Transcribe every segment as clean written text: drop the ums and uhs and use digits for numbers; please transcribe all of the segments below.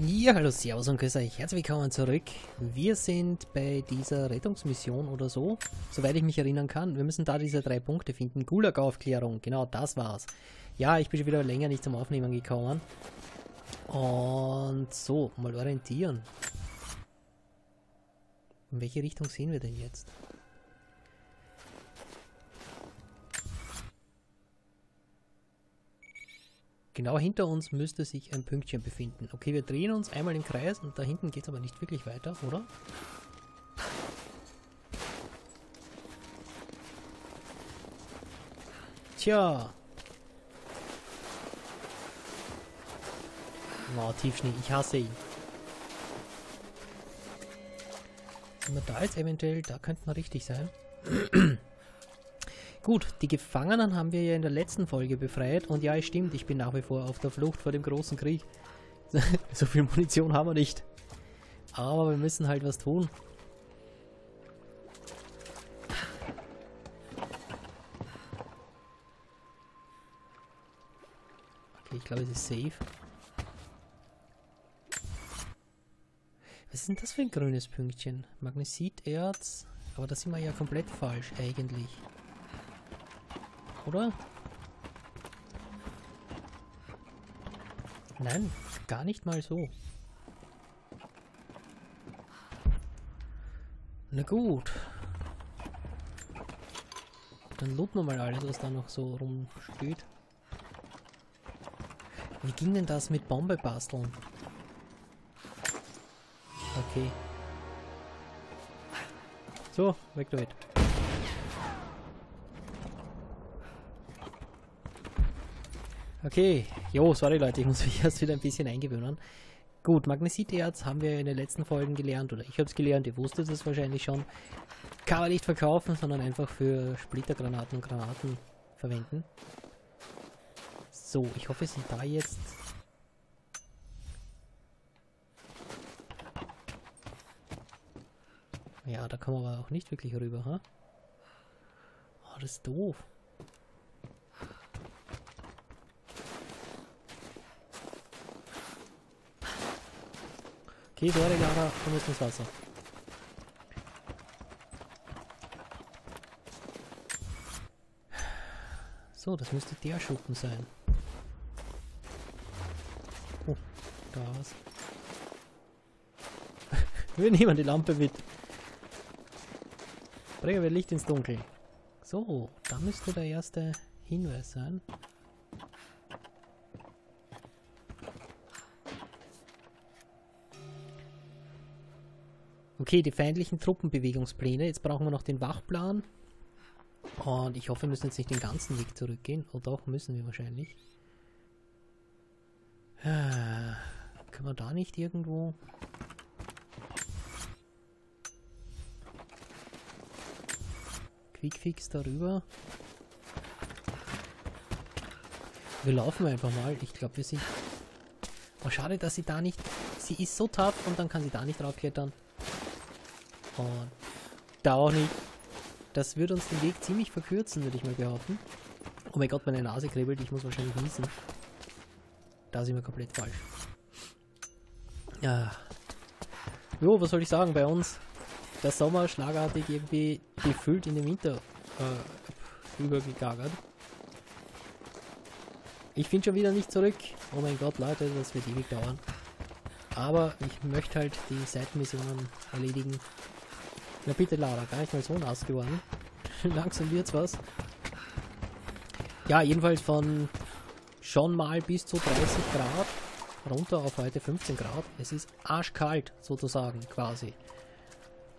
Ja, hallo, servus und grüß euch. Herzlich willkommen zurück. Wir sind bei dieser Rettungsmission oder so, soweit ich mich erinnern kann. Wir müssen da diese 3 Punkte finden. Gulag-Aufklärung, genau das war's. Ja, ich bin schon wieder länger nicht zum Aufnehmen gekommen. Und so, mal orientieren. In welche Richtung sehen wir denn jetzt? Genau hinter uns müsste sich ein Pünktchen befinden. Okay, wir drehen uns einmal im Kreis und da hinten geht es aber nicht wirklich weiter, oder? Tja. Wow, Tiefschnee, ich hasse ihn. Wenn wir da jetzt eventuell, da könnten wir richtig sein. Gut, die Gefangenen haben wir ja in der letzten Folge befreit und ja, es stimmt, ich bin nach wie vor auf der Flucht vor dem großen Krieg. So viel Munition haben wir nicht. Aber wir müssen halt was tun. Okay, ich glaube, es ist safe. Was ist denn das für ein grünes Pünktchen? Magnesiterz, aber da sind wir ja komplett falsch eigentlich. Oder? Nein, gar nicht mal so. Na gut. Dann looten wir mal alles, was da noch so rumsteht. Wie ging denn das mit Bombe basteln? Okay. So, weg damit. Okay, jo, sorry Leute, ich muss mich erst wieder ein bisschen eingewöhnen. Gut, Magnesiterz haben wir in den letzten Folgen gelernt, oder ich habe es gelernt, ihr wusstet es wahrscheinlich schon. Kann man nicht verkaufen, sondern einfach für Splittergranaten und Granaten verwenden. So, ich hoffe, sind da jetzt... Ja, da kommen wir aber auch nicht wirklich rüber, ha? Oh, das ist doof. Okay, sorry Lara, komm jetzt ins Wasser. So, das müsste der Schuppen sein. Oh, da was. Wir nehmen die Lampe mit. Bringen wir Licht ins Dunkel. So, da müsste der erste Hinweis sein. Okay, die feindlichen Truppenbewegungspläne. Jetzt brauchen wir noch den Wachplan. Und ich hoffe, wir müssen jetzt nicht den ganzen Weg zurückgehen. Und doch, müssen wir wahrscheinlich. Können wir da nicht irgendwo... Quickfix darüber. Wir laufen einfach mal. Ich glaube, wir sind... Oh, schade, dass sie da nicht... Sie ist so tough und dann kann sie da nicht draufklettern. Und da auch nicht. Das würde uns den Weg ziemlich verkürzen, würde ich mal behaupten. Oh mein Gott, meine Nase kribbelt. Ich muss wahrscheinlich niesen. Da sind wir komplett falsch. Ja. Jo, was soll ich sagen? Bei uns der Sommer schlagartig irgendwie gefühlt in den Winter übergegangen. Ich finde schon wieder nicht zurück. Oh mein Gott, Leute, das wird ewig dauern. Aber ich möchte halt die Seitenmissionen erledigen. Na bitte Lara, gar nicht mal so nass geworden. Langsam wird's was. Ja, jedenfalls von schon mal bis zu 30 Grad runter auf heute 15 Grad. Es ist arschkalt sozusagen quasi.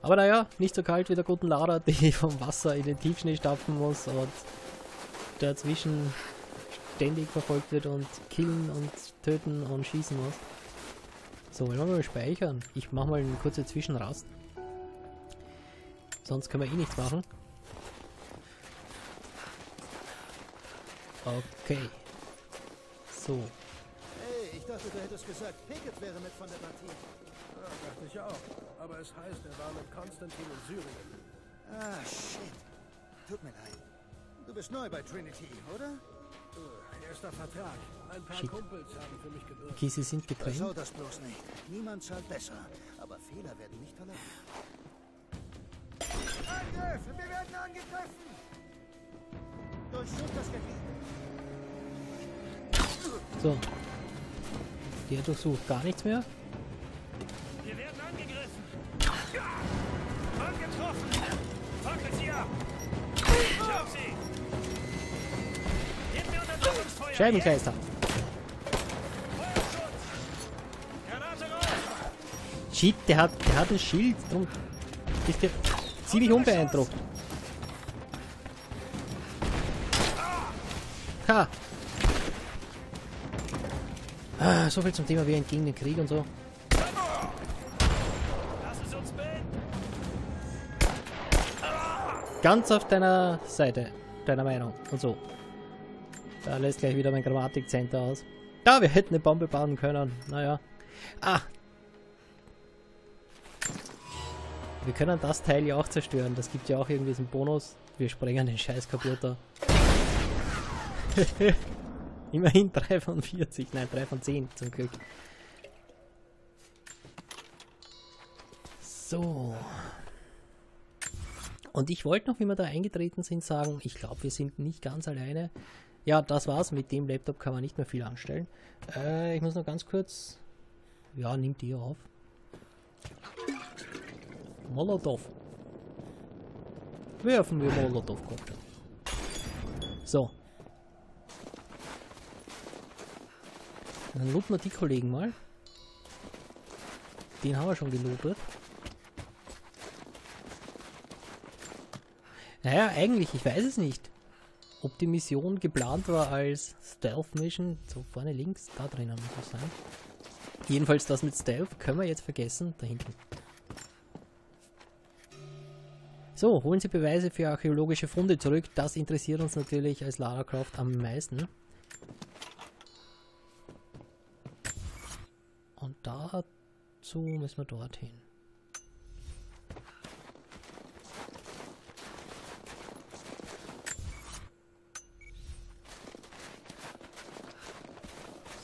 Aber naja, nicht so kalt wie der guten Lara, die vom Wasser in den Tiefschnee stapfen muss und dazwischen ständig verfolgt wird und killen und töten und schießen muss. So, wollen wir mal speichern. Ich mache mal eine kurze Zwischenrast. Sonst können wir eh nichts machen. Okay. So. Hey, ich dachte, du hättest gesagt, Pickett wäre mit von der Partie. Ja, dachte ich auch. Aber es heißt, er war mit Konstantin in Syrien. Ah, shit. Tut mir leid. Du bist neu bei Trinity, oder? Erster Vertrag. ein paar Kumpels haben für mich gewirkt. Okay, sie sind getrennt. So das bloß nicht. Niemand zahlt besser, aber Fehler werden nicht erlaubt. Angriff! Wir werden angegriffen! Durchsucht das Gebiet. So. Der durchsucht gar nichts mehr. Wir werden angegriffen. Angetroffen! Fackelt sie ab! Schau sie! Gib mir Unterdrückungsfeuer! Scheibenkleister! Feuerschutz! Granate raus! Shit, der hat ein Schild. Drum ist der ziemlich unbeeindruckt. Ha! Ah, so viel zum Thema, wir entgegen den Krieg und so. Ganz auf deiner Seite, deiner Meinung und so. Da lässt gleich wieder mein Grammatikcenter aus. Da, wir hätten eine Bombe bauen können. Naja. Ah! Wir können das Teil ja auch zerstören. Das gibt ja auch irgendwie diesen Bonus. Wir sprengen den scheiß Computer. Immerhin 3 von 40. Nein, 3 von 10 zum Glück. So. Und ich wollte noch, wie wir da eingetreten sind, sagen, ich glaube, wir sind nicht ganz alleine. Ja, das war's. Mit dem Laptop kann man nicht mehr viel anstellen. Ich muss noch ganz kurz... Ja, nimmt ihr auf. Molotow. Werfen wir Molotow-Cocktail. So. Dann looten wir die Kollegen mal. Den haben wir schon gelootet. Naja, eigentlich, ich weiß es nicht, ob die Mission geplant war als Stealth-Mission. So vorne links, da drinnen muss das sein. Jedenfalls das mit Stealth können wir jetzt vergessen, da hinten. So, holen Sie Beweise für archäologische Funde zurück. Das interessiert uns natürlich als Lara Croft am meisten. Und dazu müssen wir dorthin.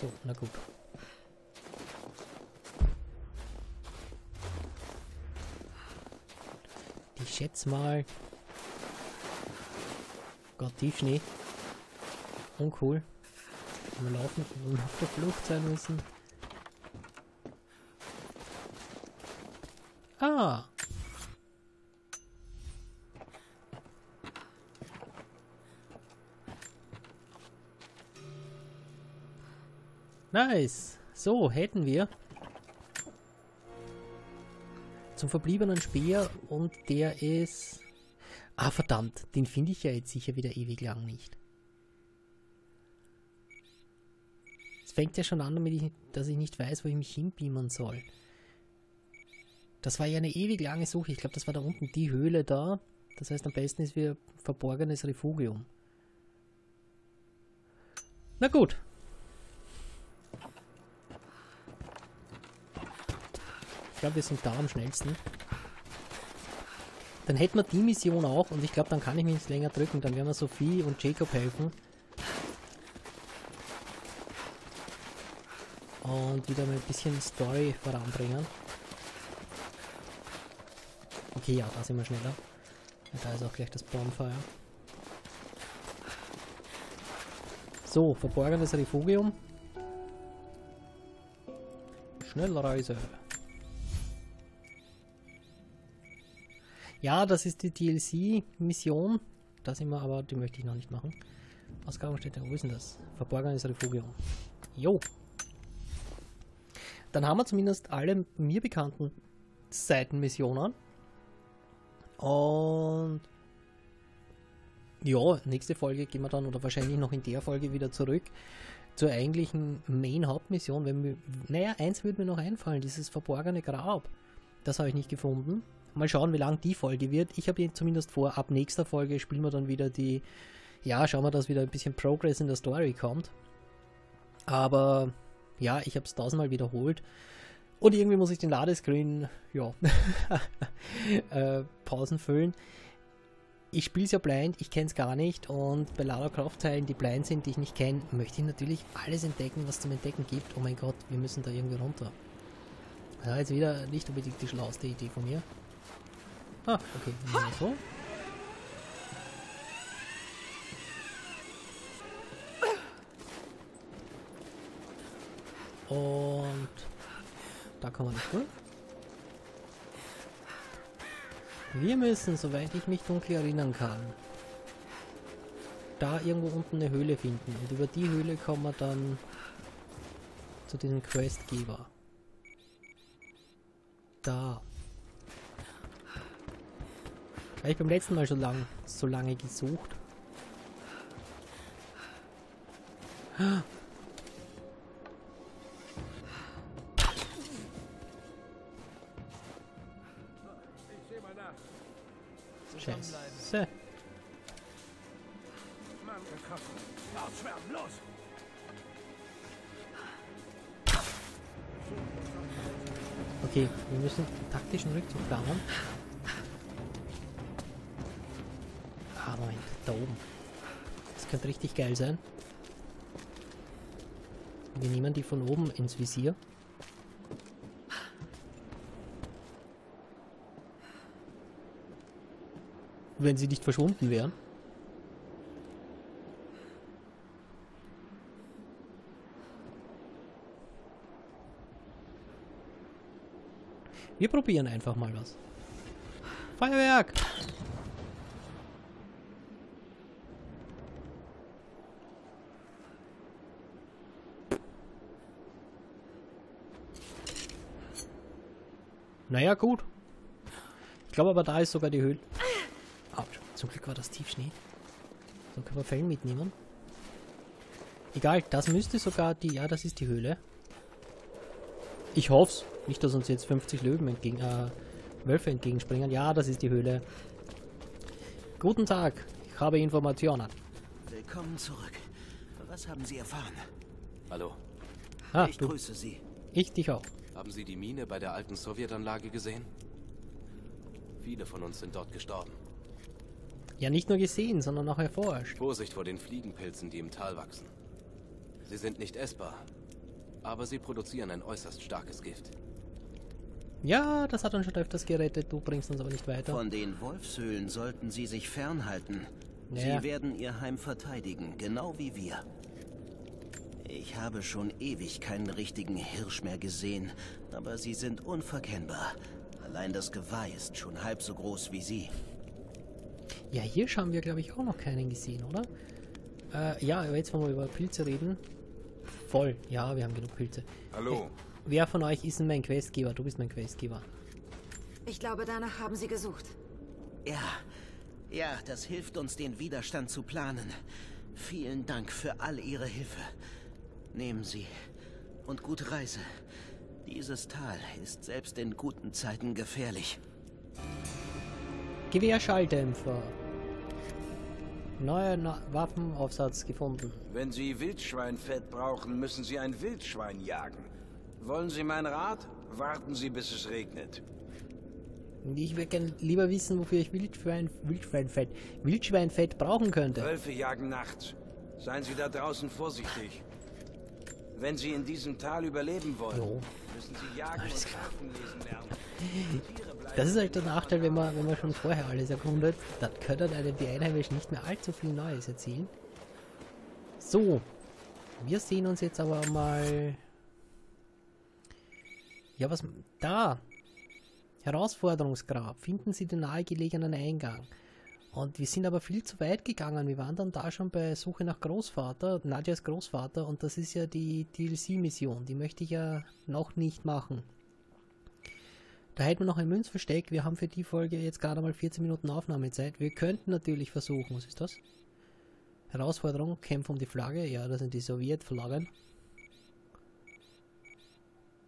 So, na gut. Ich schätze mal... Gott, Tiefschnee. Uncool. Wenn wir laufen, wenn wir auf der Flucht sein müssen. Ah! Nice. So, hätten wir zum verbliebenen Speer und der ist... Ah, verdammt, den finde ich ja jetzt sicher wieder ewig lang nicht. Es fängt ja schon an, damit dass ich nicht weiß, wo ich mich hinbeamen soll. Das war ja eine ewig lange Suche. Ich glaube, das war da unten die Höhle da. Das heißt, am besten ist wieder verborgenes Refugium. Na gut. Ich glaube, wir sind da am schnellsten. Dann hätten wir die Mission auch und ich glaube, dann kann ich mich nicht länger drücken. Dann werden wir Sophie und Jacob helfen. Und wieder mal ein bisschen Story voranbringen. Okay, ja, da sind wir schneller. Und da ist auch gleich das Bonfire. So, verborgenes Refugium. Schnellreise. Ja, das ist die DLC-Mission. Da sind wir aber, die möchte ich noch nicht machen. Ausgrabungsstätte, wo ist denn das? Verborgenes Refugium. Jo. Dann haben wir zumindest alle mir bekannten Seitenmissionen. Und ja, nächste Folge gehen wir dann, oder wahrscheinlich noch in der Folge wieder zurück zur eigentlichen Main-Hauptmission. Naja, eins würde mir noch einfallen, dieses verborgene Grab. Das habe ich nicht gefunden. Mal schauen, wie lang die Folge wird. Ich habe jetzt zumindest vor, ab nächster Folge spielen wir dann wieder die... Ja, schauen wir, dass wieder ein bisschen Progress in der Story kommt. Aber ja, ich habe es 1000-mal wiederholt. Und irgendwie muss ich den Ladescreen, ja, Pausen füllen. Ich spiele es ja blind, ich kenne es gar nicht, und bei Lara Croft Teilen, die blind sind, die ich nicht kenne, möchte ich natürlich alles entdecken, was zum Entdecken gibt. Oh mein Gott, wir müssen da irgendwie runter. Das war jetzt wieder nicht unbedingt die schlauste Idee von mir. Ah, okay, so. Und da kann man nicht durch. Wir müssen, soweit ich mich dunkel erinnern kann, da irgendwo unten eine Höhle finden. Und über die Höhle kommen wir dann zu diesem Questgeber. Da. Weil ich beim letzten Mal so lange gesucht. Scheiße. Okay, wir müssen taktischen Rückzug planen. Ah, Moment, da oben. Das könnte richtig geil sein. Wir nehmen die von oben ins Visier. Wenn sie nicht verschwunden wären. Wir probieren einfach mal was. Feuerwerk! Naja, gut. Ich glaube aber, da ist sogar die Höhle. Autsch. Zum Glück war das Tiefschnee. So können wir Fellen mitnehmen. Egal, das müsste sogar die... Ja, das ist die Höhle. Ich hoff's. Nicht, dass uns jetzt 50 Löwen entgegen... Wölfe entgegenspringen. Ja, das ist die Höhle. Guten Tag. Ich habe Informationen. Willkommen zurück. Was haben Sie erfahren? Hallo. Ah, ich grüße Sie. Ich dich auch. Haben Sie die Mine bei der alten Sowjetanlage gesehen? Viele von uns sind dort gestorben. Ja, nicht nur gesehen, sondern auch erforscht. Vorsicht vor den Fliegenpilzen, die im Tal wachsen. Sie sind nicht essbar, aber sie produzieren ein äußerst starkes Gift. Ja, das hat uns schon öfters gerettet, du bringst uns aber nicht weiter. Von den Wolfshöhlen sollten Sie sich fernhalten. Ja. Sie werden Ihr Heim verteidigen, genau wie wir. Ich habe schon ewig keinen richtigen Hirsch mehr gesehen, aber sie sind unverkennbar. Allein das Geweih ist schon halb so groß wie sie. Ja, hier haben wir, glaube ich, auch noch keinen gesehen, oder? Ja, jetzt wollen wir über Pilze reden. Voll. Ja, wir haben genug Pilze. Hallo. Wer von euch ist denn mein Questgeber? Du bist mein Questgeber. Ich glaube, danach haben sie gesucht. Ja, das hilft uns, den Widerstand zu planen. Vielen Dank für all Ihre Hilfe. Nehmen Sie. Und gute Reise. Dieses Tal ist selbst in guten Zeiten gefährlich. Gewehrschalldämpfer. Neuer Waffenaufsatz gefunden. Wenn Sie Wildschweinfett brauchen, müssen Sie ein Wildschwein jagen. Wollen Sie meinen Rat? Warten Sie, bis es regnet. Ich würde gerne lieber wissen, wofür ich Wildschweinfett brauchen könnte. Wölfe jagen nachts. Seien Sie da draußen vorsichtig. Wenn Sie in diesem Tal überleben wollen, müssen Sie jagen und Karten lesen lernen. Das ist halt der Nachteil, wenn man schon vorher alles erkundet. Dann können einem die Einheimischen nicht mehr allzu viel Neues erzählen. So. Wir sehen uns jetzt aber mal... Ja, was... Da! Herausforderungsgrab. Finden Sie den nahegelegenen Eingang. Und wir sind aber viel zu weit gegangen. Wir waren dann da schon bei Suche nach Großvater, Nadias Großvater. Und das ist ja die DLC-Mission. Die möchte ich ja noch nicht machen. Da hätten wir noch ein Münzversteck. Wir haben für die Folge jetzt gerade mal 14 Minuten Aufnahmezeit. Wir könnten natürlich versuchen. Was ist das? Herausforderung. Kämpf um die Flagge. Ja, das sind die Sowjetflaggen.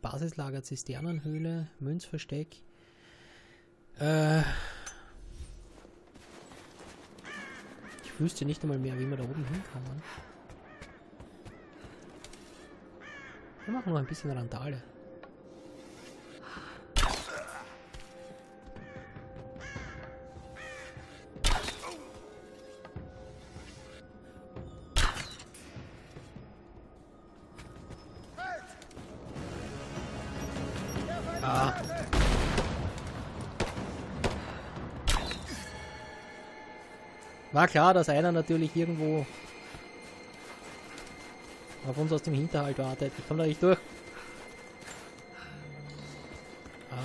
Basislager, Zisternenhöhle, Münzversteck. Ich wüsste nicht einmal mehr, wie man da oben hinkommen. Wir machen noch ein bisschen Randale. Ja. War klar, dass einer natürlich irgendwo auf uns aus dem Hinterhalt wartet. Ich komme da nicht durch.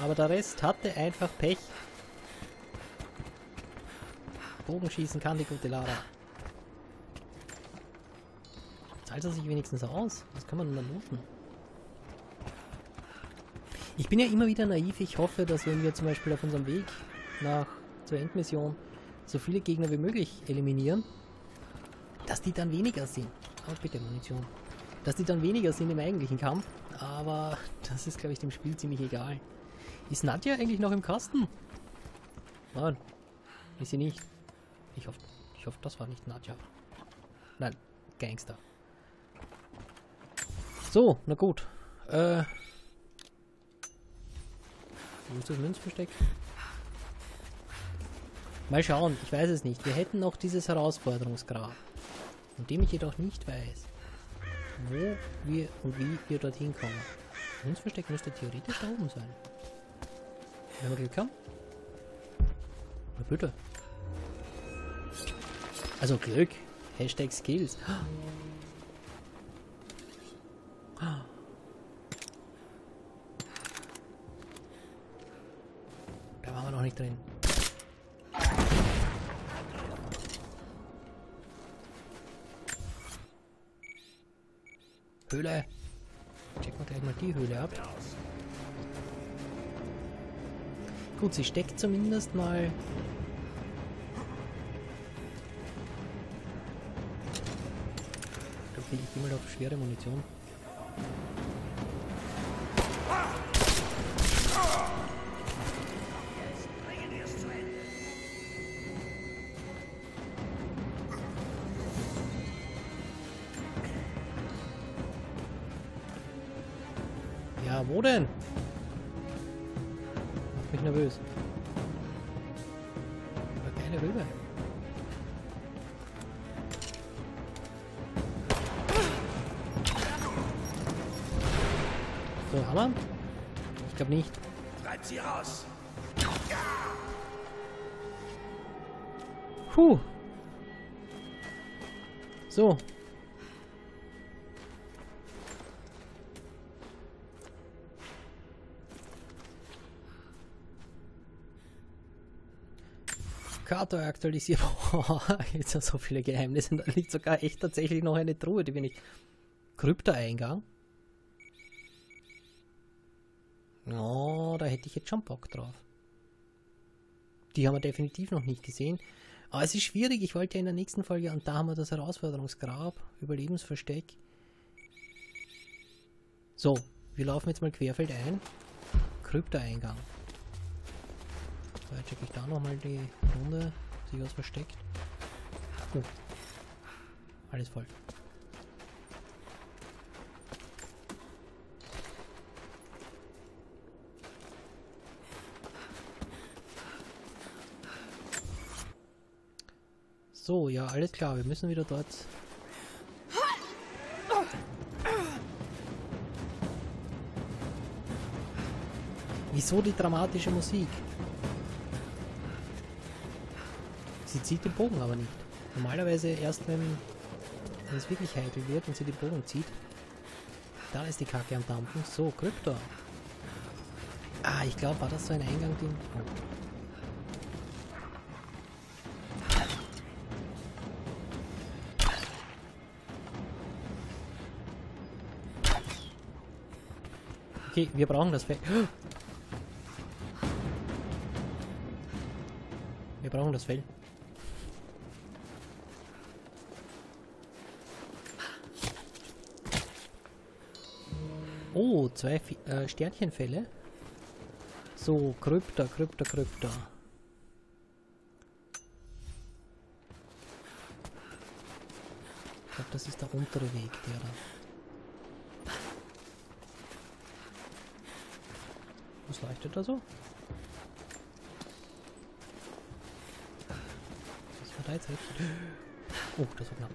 Aber der Rest hatte einfach Pech. Bogenschießen kann die gute Lara. Zahlt er sich wenigstens aus? Was kann man denn da looten? Ich bin ja immer wieder naiv. Ich hoffe, dass wenn wir zum Beispiel auf unserem Weg zur Endmission so viele Gegner wie möglich eliminieren, dass die dann weniger sind. Oh, bitte Munition. Dass die dann weniger sind im eigentlichen Kampf. Aber das ist, glaube ich, dem Spiel ziemlich egal. Ist Nadia eigentlich noch im Kasten? Nein. Ist sie nicht. Ich hoffe, das war nicht Nadja. Nein, Gangster. So, na gut. Wo ist das Münzversteck? Mal schauen, ich weiß es nicht. Wir hätten noch dieses Herausforderungsgrab. Von dem ich jedoch nicht weiß, wo wir und wie wir dorthin kommen. Das Münzversteck müsste theoretisch da oben sein. Wenn wir Glück haben. Na bitte. Also Glück. Hashtag Skills. Da waren wir noch nicht drin. Höhle. Checken wir gleich mal die Höhle ab. Gut, sie steckt zumindest mal... Ich bin mal auf schwere Munition. Ja, wo denn? Macht mich nervös. Aber keine Rübe. So, Hammer? Ich glaube nicht. Treibt sie raus. Puh. So. Karte aktualisiert. Jetzt sind so viele Geheimnisse. Da liegt sogar echt tatsächlich noch eine Truhe, die wir nicht. Krypta-Eingang. Oh, da hätte ich jetzt schon Bock drauf. Die haben wir definitiv noch nicht gesehen. Aber es ist schwierig. Ich wollte ja in der nächsten Folge... Und da haben wir das Herausforderungsgrab. Überlebensversteck. So, wir laufen jetzt mal querfeld ein. Krypta-Eingang. So, jetzt checke ich da nochmal die Runde. Sich was versteckt. Gut. Alles voll. So, ja, alles klar, wir müssen wieder dort. Wieso die dramatische Musik? Sie zieht den Bogen aber nicht. Normalerweise erst, wenn es wirklich heikel wird und sie den Bogen zieht, dann ist die Kacke am Dampfen. So, Krypta. Ah, ich glaube, war das so ein Eingang, den... Oh. Okay, wir brauchen das Feld. Wir brauchen das Feld. Oh, zwei Sternchenfälle. So, Krypta, Krypta, Krypta. Ich glaube, das ist der untere Weg, der da. Was leuchtet da so? Was war da jetzt? Oh, das war knapp.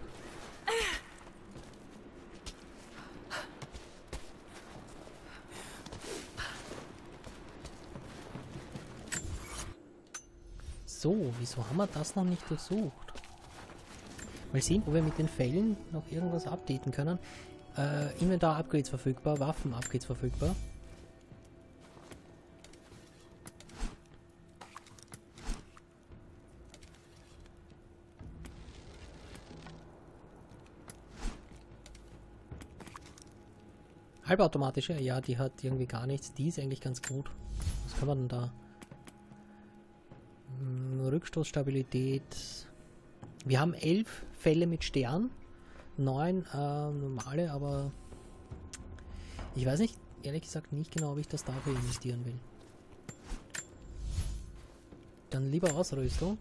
So, wieso haben wir das noch nicht durchsucht? Mal sehen, ob wir mit den Fällen noch irgendwas updaten können. Inventar-Upgrades verfügbar, Waffen-Upgrades verfügbar. Halbautomatische, ja, die hat irgendwie gar nichts. Die ist eigentlich ganz gut. Was kann man denn da? Rückstoßstabilität. Wir haben 11 Fälle mit Stern. 9 normale, aber ich weiß nicht, ehrlich gesagt nicht genau, ob ich das dafür investieren will. Dann lieber Ausrüstung.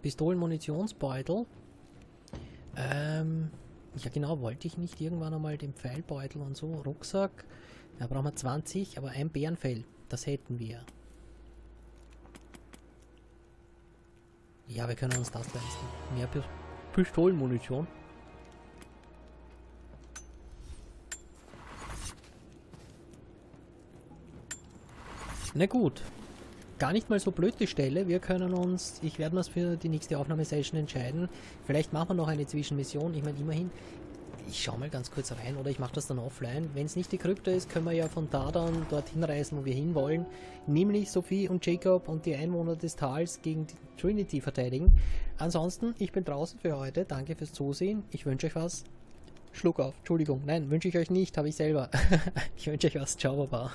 Pistolen, Munitionsbeutel. Ja genau, wollte ich nicht irgendwann einmal den Pfeilbeutel und so. Rucksack. Da brauchen wir 20, aber ein Bärenfell. Das hätten wir. Ja, wir können uns das leisten. Mehr Pistolenmunition. Na gut. Gar nicht mal so blöd die Stelle. Wir können uns... Ich werde mir für die nächste Aufnahmesession entscheiden. Vielleicht machen wir noch eine Zwischenmission. Ich meine, immerhin... Ich schaue mal ganz kurz rein oder ich mache das dann offline. Wenn es nicht die Krypta ist, können wir ja von da dann dorthin reisen, wo wir hinwollen. Nämlich Sophie und Jacob und die Einwohner des Tals gegen die Trinity verteidigen. Ansonsten, ich bin draußen für heute. Danke fürs Zusehen. Ich wünsche euch was. Schluck auf. Entschuldigung. Nein, wünsche ich euch nicht. Habe ich selber. Ich wünsche euch was. Ciao, Baba.